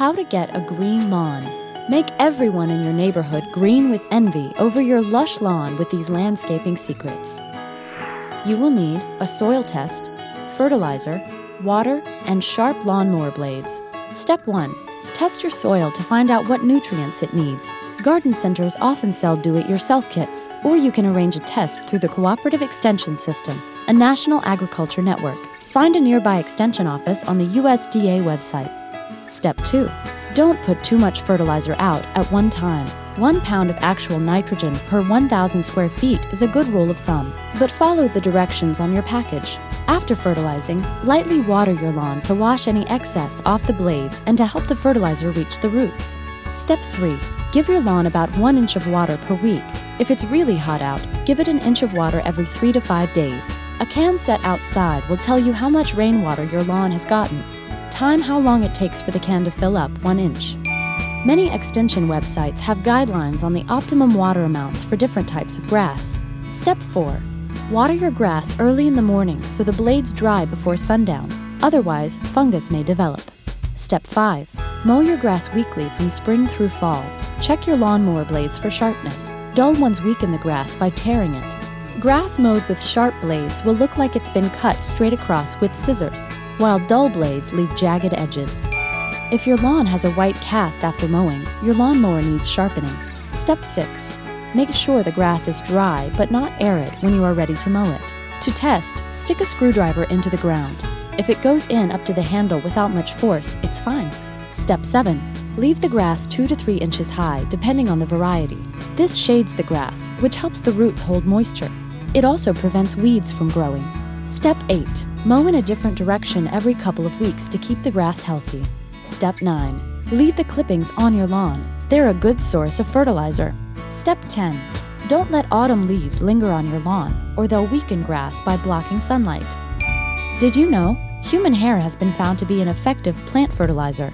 How to get a green lawn. Make everyone in your neighborhood green with envy over your lush lawn with these landscaping secrets. You will need a soil test, fertilizer, water, and sharp lawnmower blades. Step 1. Test your soil to find out what nutrients it needs. Garden centers often sell do-it-yourself kits, or you can arrange a test through the Cooperative Extension System, a national agriculture network. Find a nearby extension office on the USDA website. Step 2. Don't put too much fertilizer out at one time. 1 pound of actual nitrogen per 1,000 square feet is a good rule of thumb, but follow the directions on your package. After fertilizing, lightly water your lawn to wash any excess off the blades and to help the fertilizer reach the roots. Step 3. Give your lawn about 1 inch of water per week. If it's really hot out, give it 1 inch of water every 3 to 5 days. A can set outside will tell you how much rainwater your lawn has gotten. Time how long it takes for the can to fill up 1 inch. Many extension websites have guidelines on the optimum water amounts for different types of grass. Step 4. Water your grass early in the morning so the blades dry before sundown, otherwise fungus may develop. Step 5. Mow your grass weekly from spring through fall. Check your lawnmower blades for sharpness. Dull ones weaken the grass by tearing it. Grass mowed with sharp blades will look like it's been cut straight across with scissors, while dull blades leave jagged edges. If your lawn has a white cast after mowing, your lawnmower needs sharpening. Step 6. Make sure the grass is dry but not arid when you are ready to mow it. To test, stick a screwdriver into the ground. If it goes in up to the handle without much force, it's fine. Step 7. Leave the grass 2 to 3 inches high, depending on the variety. This shades the grass, which helps the roots hold moisture. It also prevents weeds from growing. Step 8. Mow in a different direction every couple of weeks to keep the grass healthy. Step 9. Leave the clippings on your lawn. They're a good source of fertilizer. Step 10. Don't let autumn leaves linger on your lawn, or they'll weaken grass by blocking sunlight. Did you know? Human hair has been found to be an effective plant fertilizer.